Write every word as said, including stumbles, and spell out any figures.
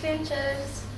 clinchers.